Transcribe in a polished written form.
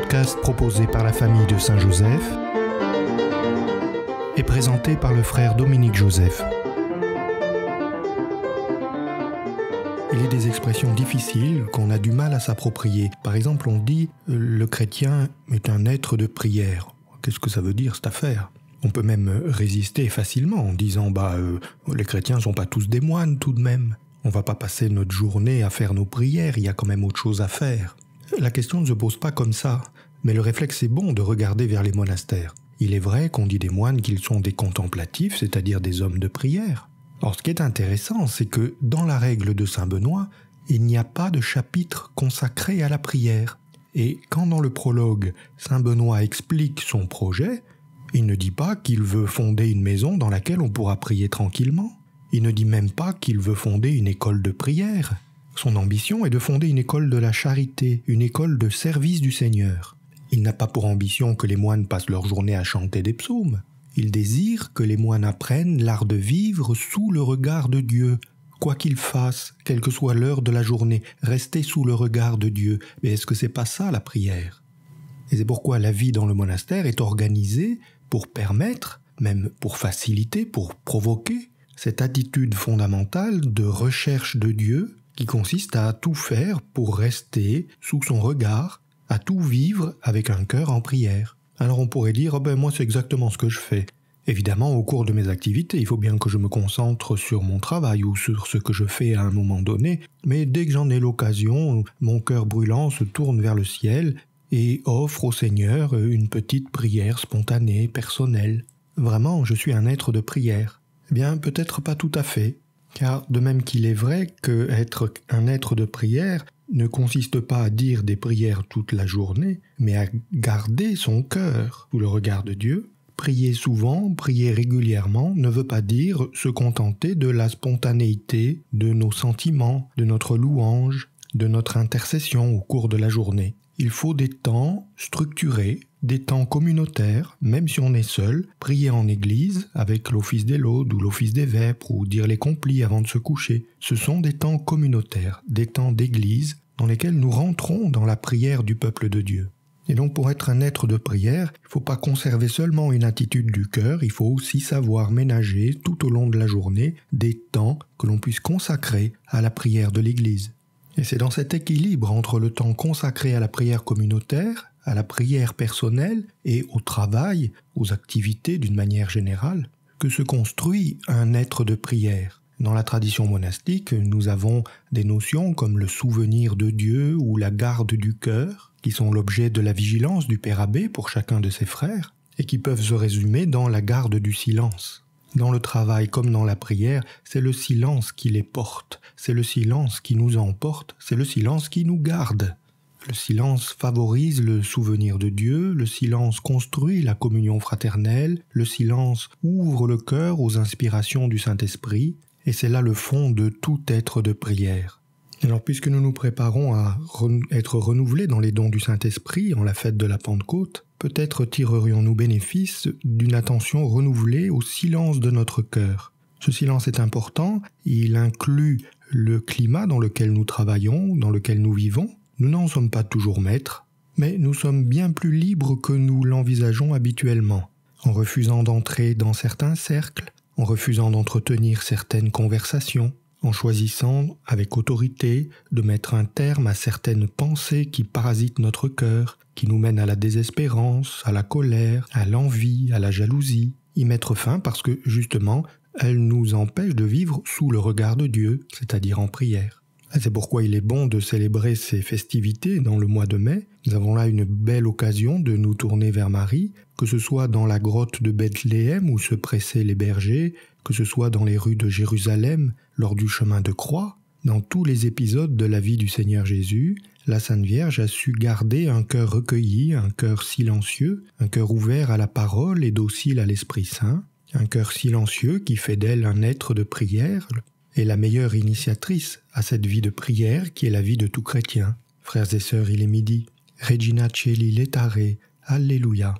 podcast proposé par la famille de Saint Joseph et présenté par le frère Dominique Joseph. Il y a des expressions difficiles qu'on a du mal à s'approprier. Par exemple, on dit « le chrétien est un être de prière ». Qu'est-ce que ça veut dire cette affaire ? On peut même résister facilement en disant « les chrétiens ne sont pas tous des moines tout de même ». On ne va pas passer notre journée à faire nos prières, il y a quand même autre chose à faire. La question ne se pose pas comme ça, mais le réflexe est bon de regarder vers les monastères. Il est vrai qu'on dit des moines qu'ils sont des contemplatifs, c'est-à-dire des hommes de prière. Or, ce qui est intéressant, c'est que dans la règle de Saint Benoît, il n'y a pas de chapitre consacré à la prière. Et quand dans le prologue, Saint Benoît explique son projet, il ne dit pas qu'il veut fonder une maison dans laquelle on pourra prier tranquillement. Il ne dit même pas qu'il veut fonder une école de prière. Son ambition est de fonder une école de la charité, une école de service du Seigneur. Il n'a pas pour ambition que les moines passent leur journée à chanter des psaumes. Il désire que les moines apprennent l'art de vivre sous le regard de Dieu. Quoi qu'ils fassent, quelle que soit l'heure de la journée, rester sous le regard de Dieu. Mais est-ce que c'est pas ça la prière ? Et c'est pourquoi la vie dans le monastère est organisée pour permettre, même pour faciliter, pour provoquer, cette attitude fondamentale de recherche de Dieu qui consiste à tout faire pour rester sous son regard, à tout vivre avec un cœur en prière. Alors on pourrait dire, moi c'est exactement ce que je fais. Évidemment, au cours de mes activités, il faut bien que je me concentre sur mon travail ou sur ce que je fais à un moment donné, mais dès que j'en ai l'occasion, mon cœur brûlant se tourne vers le ciel et offre au Seigneur une petite prière spontanée, personnelle. Vraiment, je suis un être de prière. Eh bien, peut-être pas tout à fait, car de même qu'il est vrai qu'être un être de prière ne consiste pas à dire des prières toute la journée, mais à garder son cœur sous le regard de Dieu. Prier souvent, prier régulièrement ne veut pas dire se contenter de la spontanéité, de nos sentiments, de notre louange, de notre intercession au cours de la journée. Il faut des temps structurés, des temps communautaires, même si on est seul, prier en église avec l'office des laudes ou l'office des vêpres ou dire les complis avant de se coucher. Ce sont des temps communautaires, des temps d'église dans lesquels nous rentrons dans la prière du peuple de Dieu. Et donc pour être un être de prière, il ne faut pas conserver seulement une attitude du cœur, il faut aussi savoir ménager tout au long de la journée des temps que l'on puisse consacrer à la prière de l'église. Et c'est dans cet équilibre entre le temps consacré à la prière communautaire, à la prière personnelle et au travail, aux activités d'une manière générale, que se construit un être de prière. Dans la tradition monastique, nous avons des notions comme le souvenir de Dieu ou la garde du cœur, qui sont l'objet de la vigilance du père abbé pour chacun de ses frères, et qui peuvent se résumer dans la garde du silence. Dans le travail comme dans la prière, c'est le silence qui les porte, c'est le silence qui nous emporte, c'est le silence qui nous garde. Le silence favorise le souvenir de Dieu, le silence construit la communion fraternelle, le silence ouvre le cœur aux inspirations du Saint-Esprit, et c'est là le fond de tout être de prière. Alors puisque nous nous préparons à être renouvelés dans les dons du Saint-Esprit en la fête de la Pentecôte, peut-être tirerions-nous bénéfice d'une attention renouvelée au silence de notre cœur. Ce silence est important, il inclut le climat dans lequel nous travaillons, dans lequel nous vivons. Nous n'en sommes pas toujours maîtres, mais nous sommes bien plus libres que nous l'envisageons habituellement. En refusant d'entrer dans certains cercles, en refusant d'entretenir certaines conversations, en choisissant avec autorité de mettre un terme à certaines pensées qui parasitent notre cœur, qui nous mènent à la désespérance, à la colère, à l'envie, à la jalousie. Y mettre fin parce que, justement, elles nous empêchent de vivre sous le regard de Dieu, c'est-à-dire en prière. C'est pourquoi il est bon de célébrer ces festivités dans le mois de mai. Nous avons là une belle occasion de nous tourner vers Marie, que ce soit dans la grotte de Bethléem où se pressaient les bergers, que ce soit dans les rues de Jérusalem lors du chemin de croix. Dans tous les épisodes de la vie du Seigneur Jésus, la Sainte Vierge a su garder un cœur recueilli, un cœur silencieux, un cœur ouvert à la parole et docile à l'Esprit Saint, un cœur silencieux qui fait d'elle un être de prière, est la meilleure initiatrice à cette vie de prière qui est la vie de tout chrétien. Frères et sœurs, il est midi. Regina Celi Letare. Alléluia.